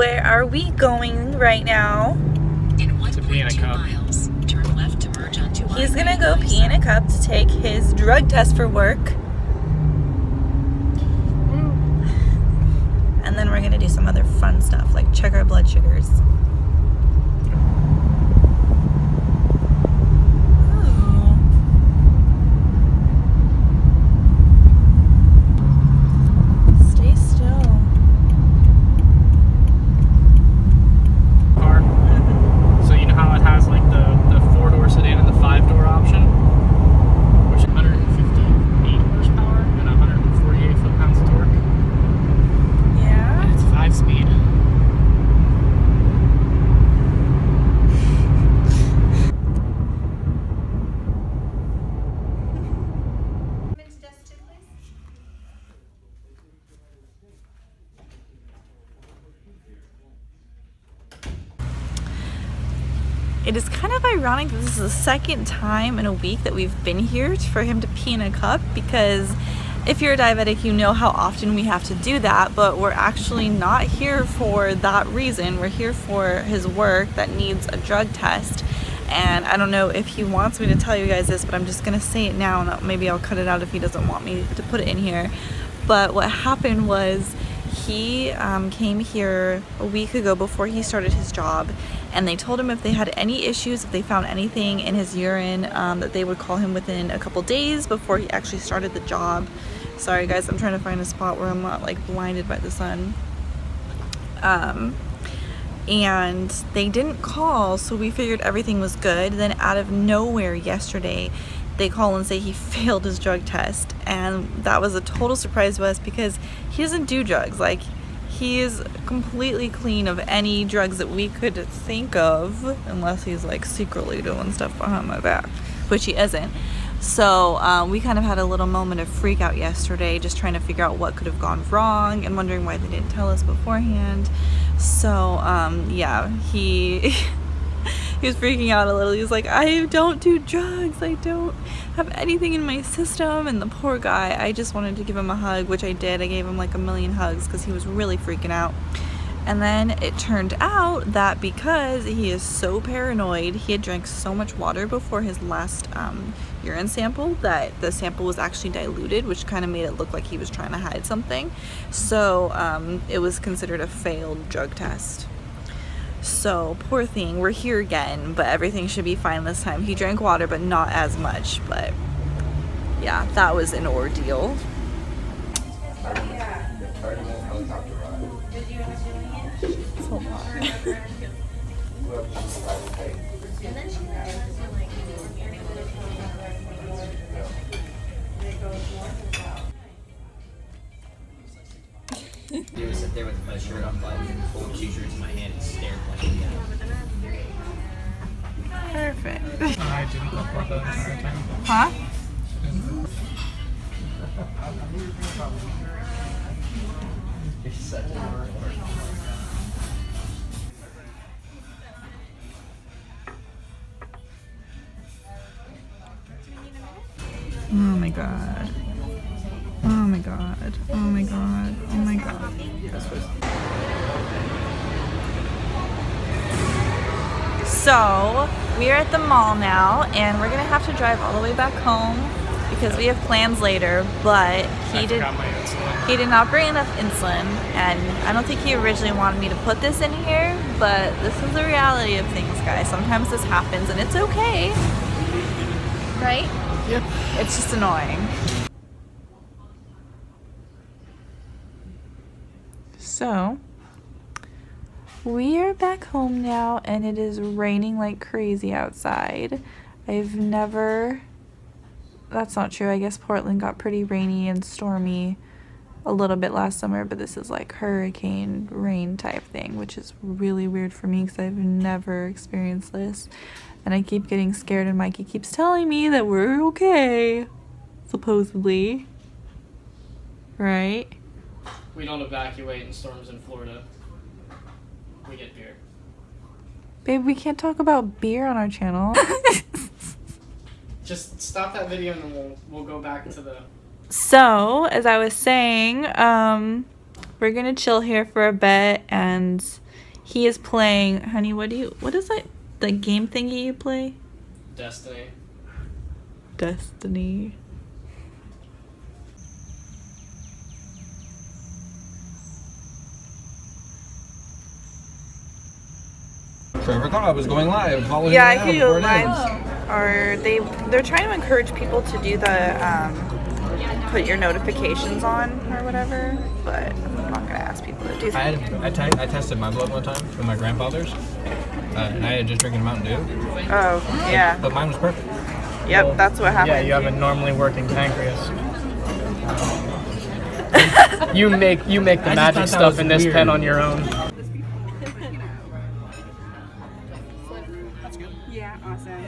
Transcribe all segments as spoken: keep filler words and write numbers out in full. where are we going right now? In one point two miles, turn left to merge onto I ninety-five. He's gonna go pee in a cup to take his drug test for work. Mm. And then we're gonna do some other fun stuff, like check our blood sugars. It is kind of ironic that this is the second time in a week that we've been here for him to pee in a cup, because if you're a diabetic, you know how often we have to do that, but we're actually not here for that reason. We're here for his work that needs a drug test. And I don't know if he wants me to tell you guys this, but I'm just gonna say it now, and maybe I'll cut it out if he doesn't want me to put it in here. But what happened was, he um, came here a week ago before he started his job, and they told him if they had any issues, if they found anything in his urine, um, that they would call him within a couple days before he actually started the job. Sorry guys, I'm trying to find a spot where I'm not like blinded by the sun. Um, and they didn't call, so we figured everything was good. Then out of nowhere yesterday, they call and say he failed his drug test, and that was a total surprise to us because he doesn't do drugs. Like, he is completely clean of any drugs that we could think of, unless he's like secretly doing stuff behind my back, which he isn't. So uh, we kind of had a little moment of freak out yesterday, just trying to figure out what could have gone wrong and wondering why they didn't tell us beforehand. So um, yeah, he he was freaking out a little. He was like, I don't do drugs. I don't have anything in my system. And the poor guy, I just wanted to give him a hug, which I did. I gave him like a million hugs because he was really freaking out. And then it turned out that because he is so paranoid, he had drank so much water before his last um, urine sample that the sample was actually diluted, which kind of made it look like he was trying to hide something. So um, it was considered a failed drug test. So poor thing, we're here again, but everything should be fine this time. He drank water, but not as much. But yeah, that was an ordeal. It's a lot. He would sit there with my shirt off, like, fold two shirts in my hand and stare at me. Perfect. I didn't look like that entire time. Huh? You're such a hard worker. Oh my god. Oh my god. Oh my god. Oh my god. So, we're at the mall now, and we're gonna have to drive all the way back home because we have plans later, but he did he did not bring enough insulin, and I don't think he originally wanted me to put this in here, but this is the reality of things, guys. Sometimes this happens, and it's okay. Right? Yep. It's just annoying. So, we are back home now, and it is raining like crazy outside. I've never, that's not true, I guess Portland got pretty rainy and stormy a little bit last summer, but this is like hurricane rain type thing, which is really weird for me because I've never experienced this. And I keep getting scared, and Mikey keeps telling me that we're okay, supposedly, right? We don't evacuate in storms in Florida. We get beer. Babe, we can't talk about beer on our channel. Just stop that video and then we'll, we'll go back to the... So, as I was saying, um, we're gonna chill here for a bit and He is playing, honey, what do you, what is that, the game thingy you play? Destiny. Destiny. Trevor thought I was going live. Halloween yeah, I could go live. Or they, they're trying to encourage people to do the, um, put your notifications on or whatever, but I'm not gonna ask people to do that. I, I, I tested my blood one time for my grandfather's, uh, and I had just drinking Mountain Dew. Oh, yeah. But mine was perfect. Yep, well, that's what happened. Yeah, you have a normally working pancreas. you make you make the I magic stuff in this weird. pen on your own. That's good. Yeah, awesome.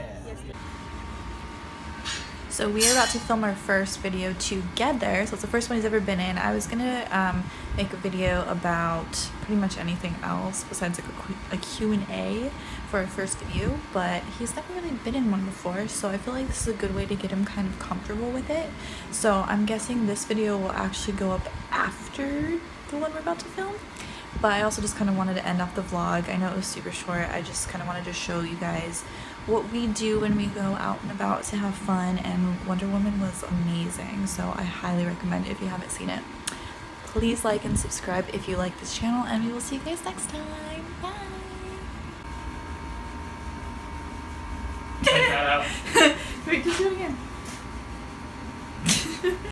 So we are about to film our first video together. So it's the first one he's ever been in. I was gonna um, make a video about pretty much anything else besides like a Q and A for our first video, but he's never really been in one before, so I feel like this is a good way to get him kind of comfortable with it. So I'm guessing this video will actually go up after the one we're about to film. But I also just kind of wanted to end off the vlog. I know it was super short. I just kind of wanted to show you guys what we do when we go out and about to have fun. And Wonder Woman was amazing. So I highly recommend it if you haven't seen it. Please like and subscribe if you like this channel. And we will see you guys next time. Bye. Take that out. Wait, just do it again.